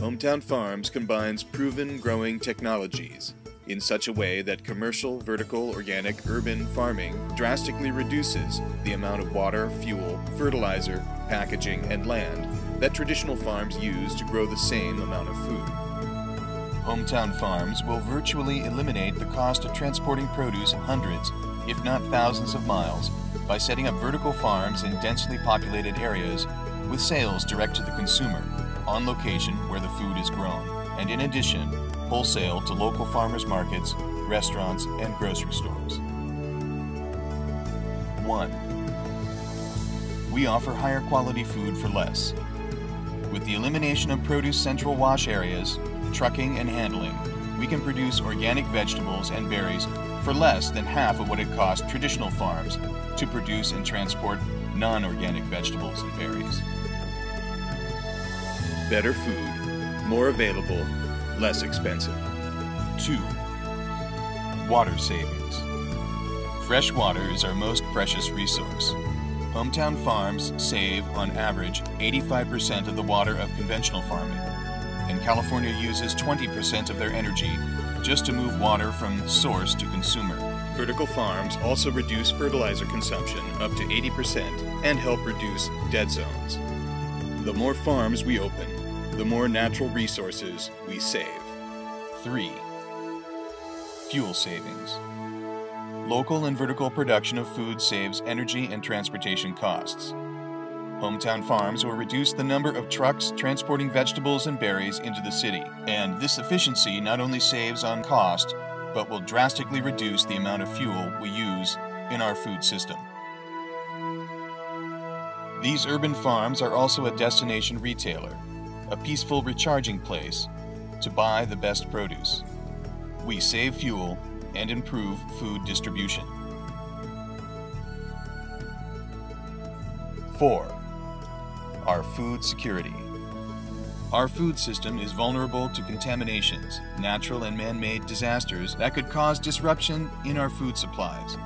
Hometown Farms combines proven growing technologies in such a way that commercial, vertical, organic, urban farming drastically reduces the amount of water, fuel, fertilizer, packaging, and land that traditional farms use to grow the same amount of food. Hometown Farms will virtually eliminate the cost of transporting produce hundreds, if not thousands of miles, by setting up vertical farms in densely populated areas with sales direct to the consumer, on location where the food is grown, and in addition, wholesale to local farmers markets, restaurants, and grocery stores. 1. We offer higher quality food for less. With the elimination of produce central wash areas, trucking, and handling, we can produce organic vegetables and berries for less than half of what it costs traditional farms to produce and transport non-organic vegetables and berries. Better food, more available, less expensive. 2. Water savings. Fresh water is our most precious resource. Hometown Farms save, on average, 85% of the water of conventional farming, and California uses 20% of their energy just to move water from source to consumer. Vertical farms also reduce fertilizer consumption up to 80% and help reduce dead zones. The more farms we open, the more natural resources we save. 3. Fuel savings. Local and vertical production of food saves energy and transportation costs. Hometown Farms will reduce the number of trucks transporting vegetables and berries into the city, and this efficiency not only saves on cost, but will drastically reduce the amount of fuel we use in our food system. These urban farms are also a destination retailer, a peaceful recharging place to buy the best produce. We save fuel and improve food distribution. 4. Our food security. Our food system is vulnerable to contaminations, natural and man-made disasters that could cause disruption in our food supplies.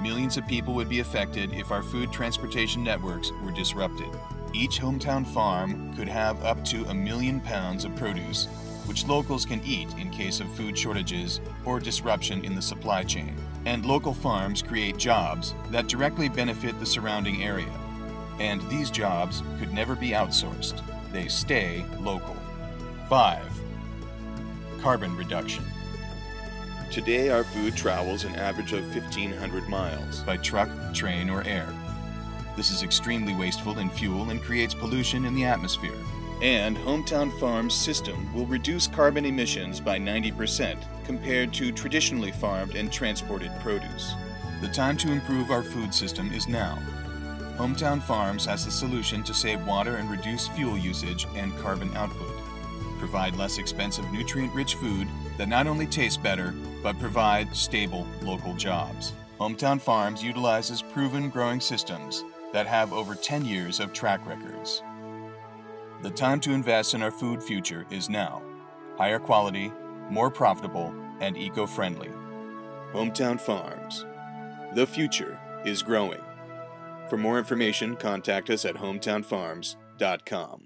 Millions of people would be affected if our food transportation networks were disrupted. Each hometown farm could have up to 1 million pounds of produce, which locals can eat in case of food shortages or disruption in the supply chain. And local farms create jobs that directly benefit the surrounding area. And these jobs could never be outsourced. They stay local. 5. Carbon reduction. Today, our food travels an average of 1,500 miles by truck, train, or air. This is extremely wasteful in fuel and creates pollution in the atmosphere. And Hometown Farms system will reduce carbon emissions by 90% compared to traditionally farmed and transported produce. The time to improve our food system is now. Hometown Farms has a solution to save water and reduce fuel usage and carbon output. Provide less expensive, nutrient-rich food that not only tastes better, but provides stable local jobs. Hometown Farms utilizes proven growing systems that have over 10 years of track records. The time to invest in our food future is now. Higher quality, more profitable, and eco-friendly. Hometown Farms. The future is growing. For more information, contact us at hometownfarms.com.